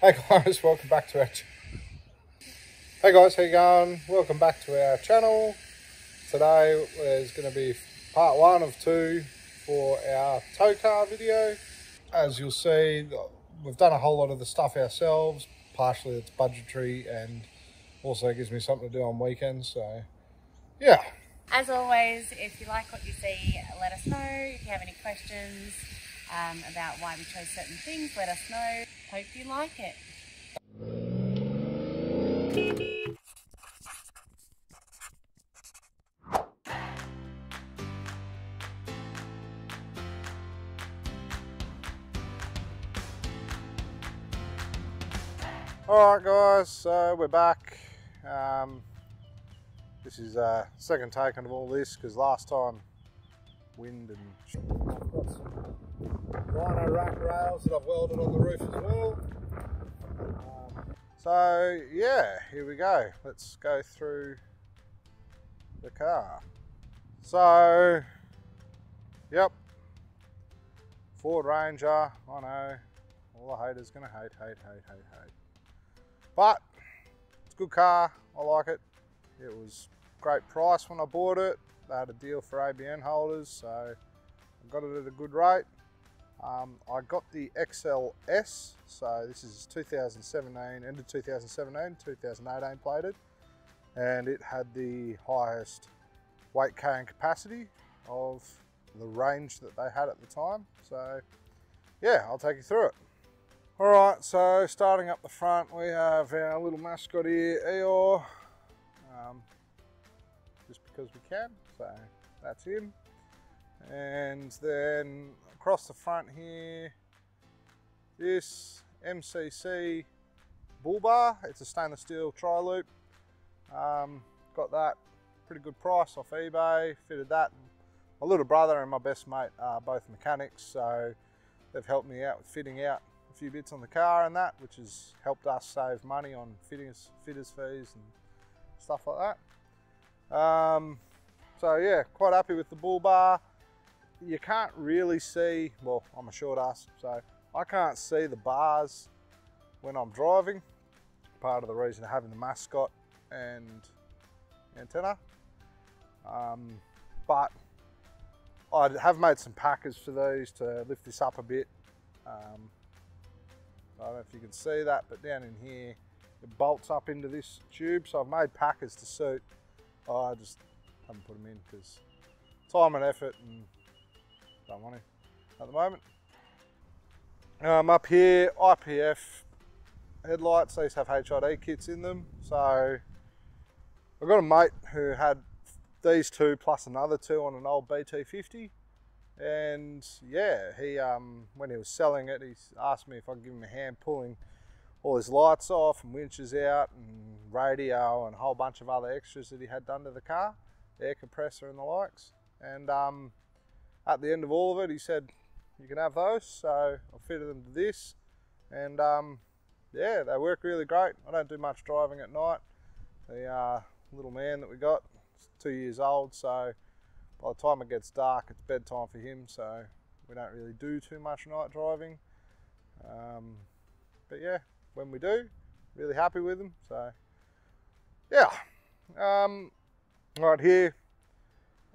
Hey guys, welcome back to our Hey guys, how you going? Welcome back to our channel. Today is going to be part one of two for our tow car video. As you'll see, we've done a whole lot of the stuff ourselves. Partially it's budgetary and also gives me something to do on weekends, so yeah. As always, if you like what you see, let us know. If you have any questions about why we chose certain things, let us know. Hope you like it. Alright guys, so we're back. This is a second take of all this because last time wind and rhino rack rails that I've welded on the roof as well. So yeah, here we go. Let's go through the car. So, yep, Ford Ranger, I know, all the haters gonna hate. But it's a good car, I like it. It was great price when I bought it. They had a deal for ABN holders, so I got it at a good rate. I got the XLS, so this is 2017, end of 2017, 2018 plated, and it had the highest weight carrying capacity of the range that they had at the time. So yeah, I'll take you through it. All right, so starting up the front, we have our little mascot here, Eeyore. Just because we can, so that's him. And then across the front here, this MCC bull bar. It's a stainless steel tri-loop. Got that pretty good price off eBay, fitted that. My little brother and my best mate are both mechanics, so they've helped me out with fitting out a few bits on the car and that, which has helped us save money on fitters fees and stuff like that. So yeah, quite happy with the bull bar. You can't really see, well, I'm a short ass, so I can't see the bars when I'm driving. Part of the reason of having the mascot and antenna. But I have made some packers for these to lift this up a bit. I don't know if you can see that, but down in here, it bolts up into this tube. So I've made packers to suit. I just haven't put them in because time and effort, and don't want to at the moment. Up here, IPF headlights. These have HID kits in them. So I've got a mate who had these two plus another two on an old BT50. And yeah, he when he was selling it, he asked me if I could give him a hand pulling all his lights off and winches out and radio and a whole bunch of other extras that he had done to the car, air compressor and the likes. And at the end of all of it, he said, you can have those. So I fitted them to this, and yeah, they work really great. I don't do much driving at night. The little man that we got is 2 years old, so by the time it gets dark, it's bedtime for him, so we don't really do too much night driving. But yeah, when we do, really happy with them, so yeah. Right here,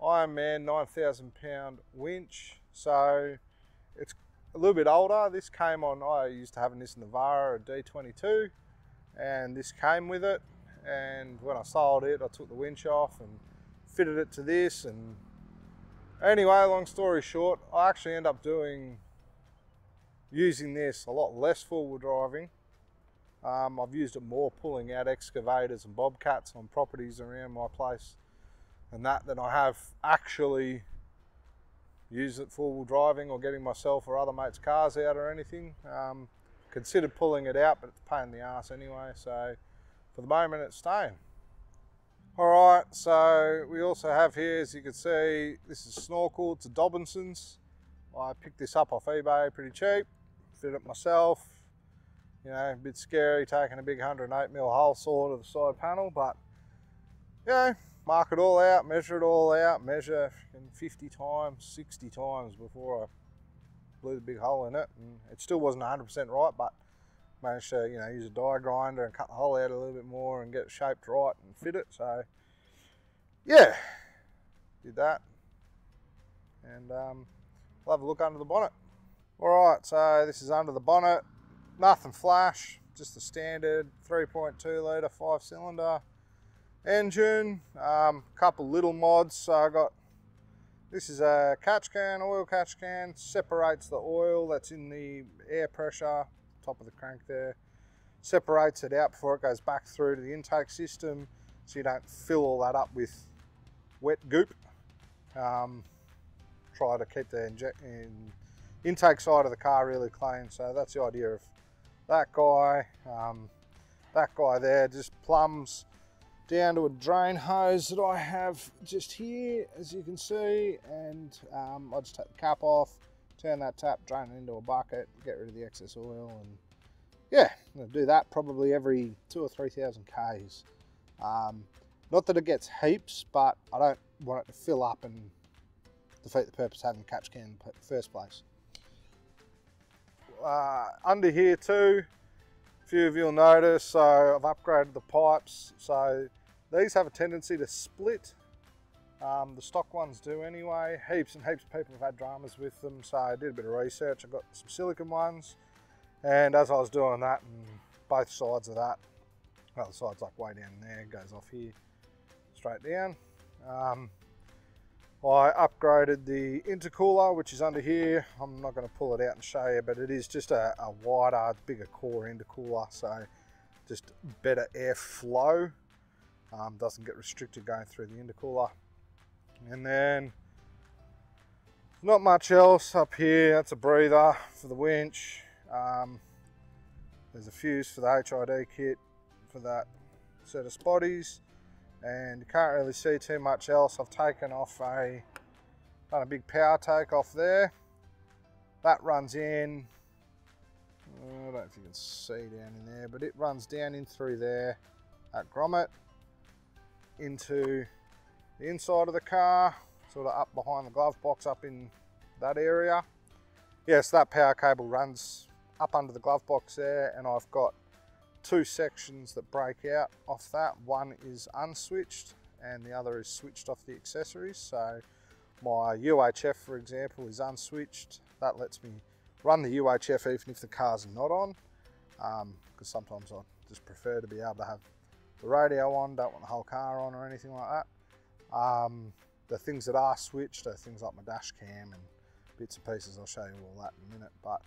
Iron Man 9,000 pound winch. So it's a little bit older. This came on, I used to have this Navara D22, and this came with it. And when I sold it, I took the winch off and fitted it to this. And anyway, long story short, I actually end up using this a lot less four-wheel driving. I've used it more pulling out excavators and bobcats on properties around my place and that than I have actually used it four-wheel driving or getting myself or other mates' cars out or anything. Considered pulling it out, but it's a pain in the ass anyway, so for the moment it's staying. All right, so we also have here, as you can see, this is snorkel. It's a Dobinson's. I picked this up off eBay pretty cheap, fitted it myself. You know, a bit scary taking a big 108mm hull saw to the side panel, but you know, mark it all out, measure it all out, measure 50 times, 60 times before I blew the big hole in it. And it still wasn't 100% right, but managed to, you know, use a die grinder and cut the hole out a little bit more and get it shaped right and fit it. So yeah, did that, and we'll have a look under the bonnet. All right, so this is under the bonnet, nothing flash, just the standard 3.2 litre 5-cylinder engine. Couple little mods. So I got, this is a catch can, oil catch can, separates the oil that's in the air pressure, top of the crank there, separates it out before it goes back through to the intake system, so you don't fill all that up with wet goop. Try to keep the intake side of the car really clean, so that's the idea of that guy. That guy there just plumbs down to a drain hose that I have just here, as you can see, and I just take the cap off, turn that tap, drain it into a bucket, get rid of the excess oil, and yeah, I'm gonna do that probably every 2,000 or 3,000 Ks. Not that it gets heaps, but I don't want it to fill up and defeat the purpose of having a catch can in the first place. Under here too, a few of you'll notice, so I've upgraded the pipes. So these have a tendency to split. The stock ones do anyway. Heaps and heaps of people have had dramas with them, so I did a bit of research. I got some silicone ones, and as I was doing that, and both sides of that, well, the side's like way down there, goes off here, straight down. I upgraded the intercooler, which is under here. I'm not going to pull it out and show you, but it is just a wider, bigger core intercooler, so just better airflow. Doesn't get restricted going through the intercooler. And then not much else up here. That's a breather for the winch. There's a fuse for the HID kit for that set of spotties. And you can't really see too much else. I've taken off done a big power take off there. That runs in, I don't know if you can see down in there, but it runs down in through there, that grommet, into the inside of the car, sort of up behind the glove box, up in that area. Yes, that power cable runs up under the glove box there, and I've got two sections that break out off that. One is unswitched and the other is switched off the accessories. So my UHF, for example, is unswitched. That lets me run the UHF even if the car's not on, because sometimes I just prefer to be able to have the radio on, don't want the whole car on or anything like that. The things that are switched are things like my dash cam and bits and pieces. I'll show you all that in a minute. But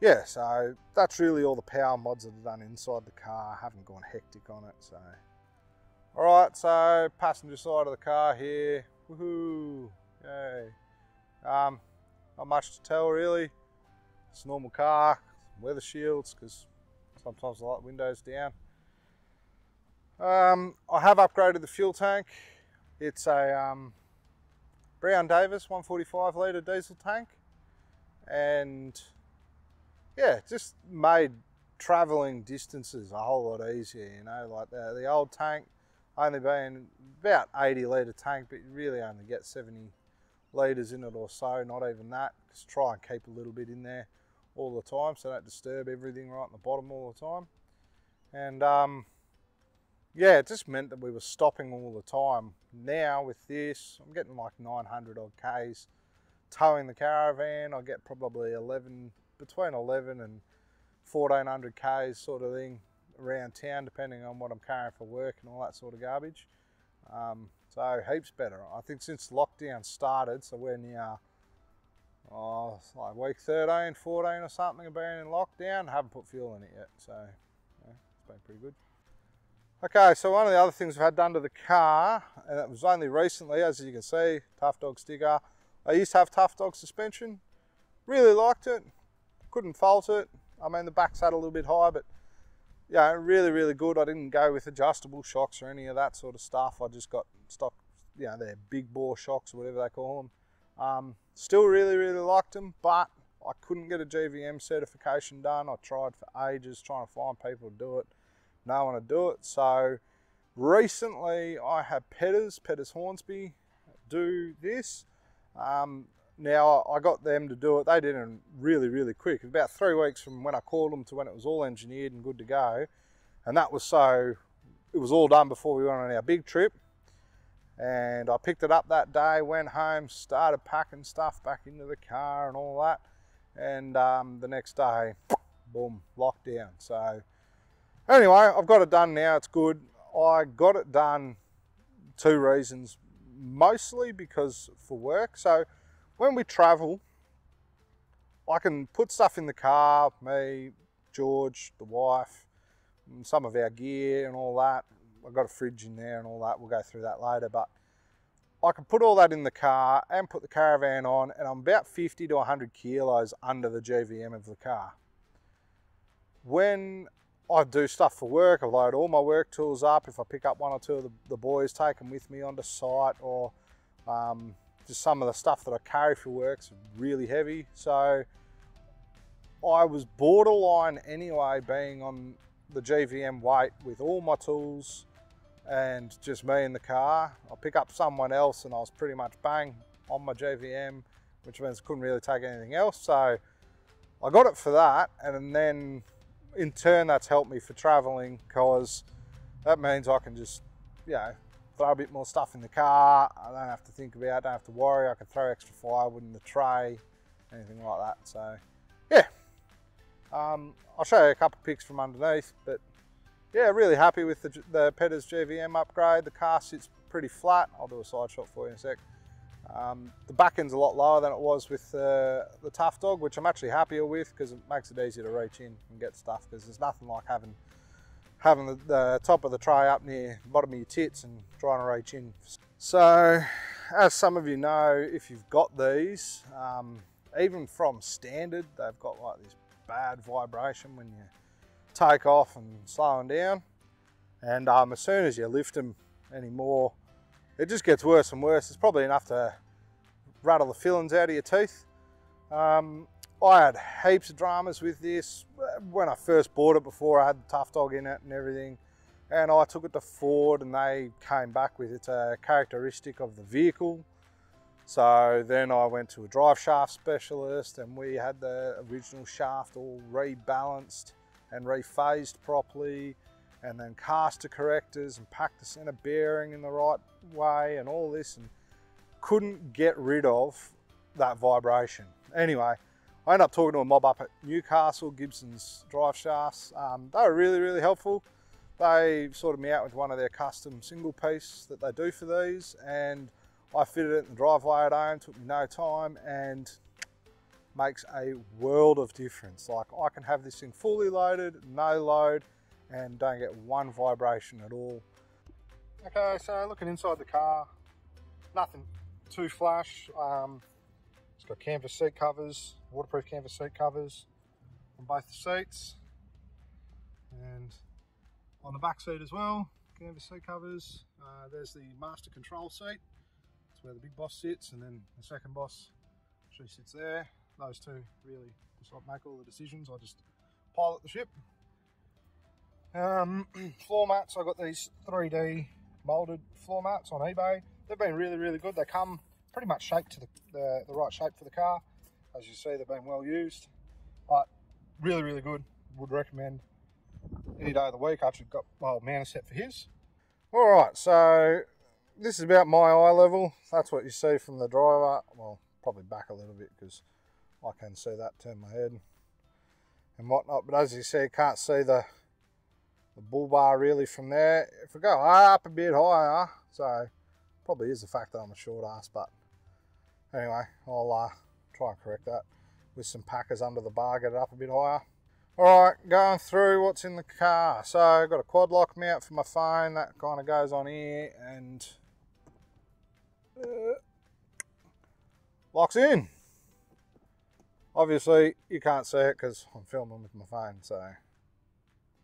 yeah, so that's really all the power mods that are done inside the car. I haven't gone hectic on it, so. All right, so passenger side of the car here. Woohoo, yay. Not much to tell really. It's a normal car, weather shields, because sometimes I like windows down. I have upgraded the fuel tank. It's a Brown Davis 145 litre diesel tank, and yeah, just made traveling distances a whole lot easier, you know, like the old tank only being about 80 litre tank, but you really only get 70 litres in it or so, not even that. Just try and keep a little bit in there all the time so don't disturb everything right in the bottom all the time. And yeah, it just meant that we were stopping all the time. Now with this, I'm getting like 900 odd Ks towing the caravan. I get probably between 11 and 1400 Ks sort of thing around town, depending on what I'm carrying for work and all that sort of garbage. So heaps better. I think since lockdown started, so we're now, oh, it's like week 13, 14 or something of being in lockdown, I haven't put fuel in it yet, so yeah, it's been pretty good. Okay, so one of the other things I've had done to the car, and it was only recently, as you can see, Tough Dog sticker. I used to have Tough Dog suspension, really liked it. Couldn't fault it. I mean, the back's had a little bit high, but yeah, really, really good. I didn't go with adjustable shocks or any of that sort of stuff. I just got stock, you know, their big bore shocks or whatever they call them. Still really, really liked them, but I couldn't get a GVM certification done. I tried for ages trying to find people to do it. No one to do it. So recently I had Pedders Hornsby do this. Now, I got them to do it. They did it really, really quick. About 3 weeks from when I called them to when it was all engineered and good to go. And that was so, it was all done before we went on our big trip. And I picked it up that day, went home, started packing stuff back into the car and all that. And the next day, boom, lockdown. So anyway, I've got it done now, it's good. I got it done, two reasons, mostly because for work. So when we travel, I can put stuff in the car, me, George, the wife, some of our gear and all that. I've got a fridge in there and all that, we'll go through that later, but I can put all that in the car and put the caravan on, and I'm about 50 to 100 kilos under the GVM of the car. When I do stuff for work, I load all my work tools up. If I pick up one or two of the boys, take them with me onto site, or just some of the stuff that I carry for work's really heavy. So I was borderline anyway, being on the GVM weight with all my tools and just me in the car. I pick up someone else and I was pretty much bang on my GVM, which means I couldn't really take anything else. So I got it for that, and then in turn that's helped me for traveling, because that means I can just, you know, throw a bit more stuff in the car. I don't have to think about it, I don't have to worry. I can throw extra firewood in the tray, anything like that. So yeah, I'll show you a couple of pics from underneath, but yeah, really happy with the Pedders GVM upgrade. The car sits pretty flat. I'll do a side shot for you in a sec. The back end's a lot lower than it was with the Tough Dog, which I'm actually happier with, because it makes it easier to reach in and get stuff, because there's nothing like having the top of the tray up near the bottom of your tits and trying to reach in. So, as some of you know, if you've got these, even from standard, they've got like this bad vibration when you take off and slowing down. And as soon as you lift them anymore, it just gets worse and worse. It's probably enough to rattle the fillings out of your teeth. I had heaps of dramas with this. When I first bought it, before I had the Tough Dog in it and everything, and I took it to Ford and they came back with it's a characteristic of the vehicle. So then I went to a drive shaft specialist and we had the original shaft all rebalanced and rephased properly, and then caster correctors and packed the center bearing in the right way and all this, and couldn't get rid of that vibration. Anyway, I ended up talking to a mob up at Newcastle, Gibson's drive shafts. They were really, really helpful. They sorted me out with one of their custom single piece that they do for these, and I fitted it in the driveway at home, took me no time, and makes a world of difference. Like, I can have this thing fully loaded, no load, and don't get one vibration at all. Okay, so looking inside the car, nothing too flash. It's got canvas seat covers, waterproof canvas seat covers on both the seats, and on the back seat as well, canvas seat covers. There's the master control seat, that's where the big boss sits, and then the second boss, she sits there. Those two really just make all the decisions. I just pilot the ship. Floor mats, I got these 3D molded floor mats on eBay. They've been really, really good. They come pretty much shaped to the right shape for the car. As you see, they've been well used, but really, really good. Would recommend any day of the week. I actually got my old man a set for his. All right, so this is about my eye level. That's what you see from the driver. Well, probably back a little bit because I can see that, turn my head and whatnot. But as you see, you can't see the bull bar really from there. If we go up a bit higher, so probably is the fact that I'm a short ass, but anyway, I'll try and correct that with some packers under the bar, get it up a bit higher. All right, going through what's in the car. So I've got a quad lock mount for my phone, that kind of goes on here and locks in. Obviously you can't see it because I'm filming with my phone, so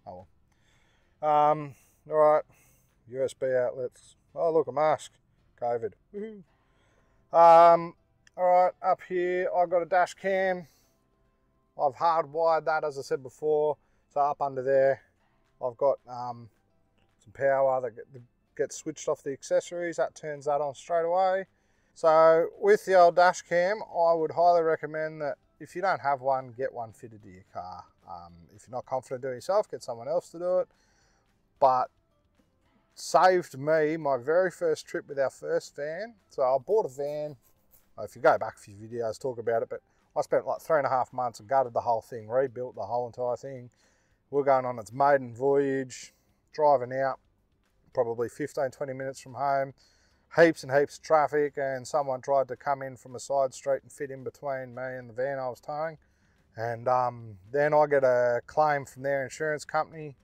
oh well. All right, USB outlets. Oh look, a mask, COVID. Woohoo. All right, up here I've got a dash cam. I've hardwired that, as I said before. So up under there, I've got some power that gets switched off the accessories. That turns that on straight away. So with the old dash cam, I would highly recommend that if you don't have one, get one fitted to your car. If you're not confident doing it yourself, get someone else to do it. But saved me my very first trip with our first van. So I bought a van. If you go back a few videos, talk about it, but I spent like 3.5 months and gutted the whole thing, rebuilt the whole entire thing. We're going on its maiden voyage, driving out probably 15, 20 minutes from home, heaps and heaps of traffic, and someone tried to come in from a side street and fit in between me and the van I was towing. And then I get a claim from their insurance company,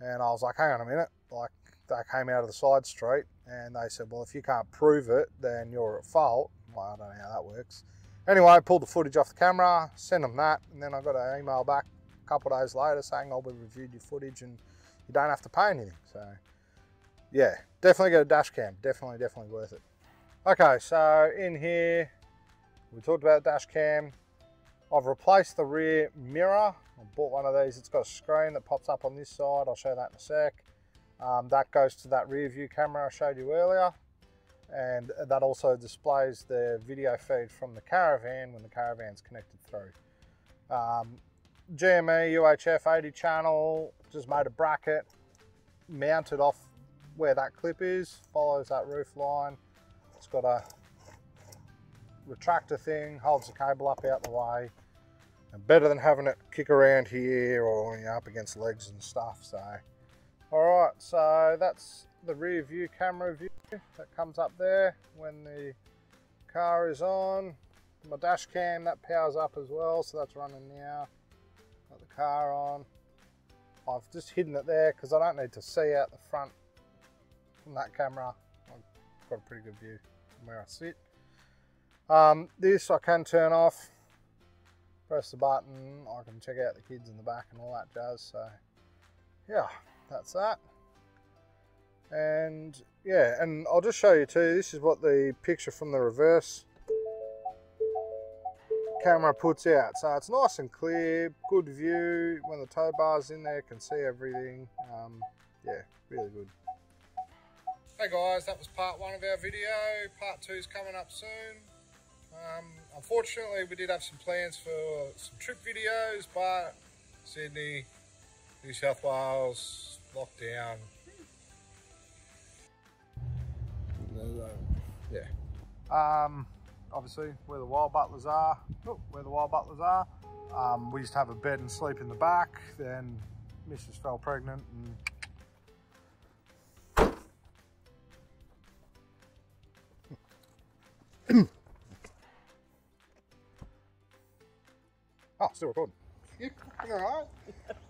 and I was like, hang on a minute, like they came out of the side street, and they said, well, if you can't prove it, then you're at fault. Well, I don't know how that works. Anyway, I pulled the footage off the camera, sent them that, and then I got an email back a couple of days later saying, oh, we reviewed your footage and you don't have to pay anything. So yeah, definitely get a dash cam, definitely worth it. Okay, so in here, we talked about the dash cam. I've replaced the rear mirror. I bought one of these. It's got a screen that pops up on this side. I'll show that in a sec. That goes to that rear view camera I showed you earlier. And that also displays the video feed from the caravan when the caravan's connected through. GME, UHF 80 channel, just made a bracket, mounted off where that clip is, follows that roof line. It's got a retractor thing, holds the cable up out the way. And better than having it kick around here or, you know, up against legs and stuff. So, all right, so that's the rear view camera view that comes up there when the car is on. My dash cam, that powers up as well, so that's running now. Got the car on. I've just hidden it there because I don't need to see out the front from that camera. I've got a pretty good view from where I sit. This I can turn off, press the button, I can check out the kids in the back and all that jazz. So yeah, that's that. And yeah, and I'll just show you too, this is what the picture from the reverse camera puts out. So it's nice and clear, good view. When the tow bar's in there, you can see everything. Yeah, really good. Hey guys, that was part one of our video. Part two is coming up soon. Unfortunately, we did have some plans for some trip videos, but Sydney, New South Wales, lockdown. Yeah. Obviously, where the wild butlers are. We used to have a bed and sleep in the back. Then Mrs. fell pregnant and oh, still recording. You all right?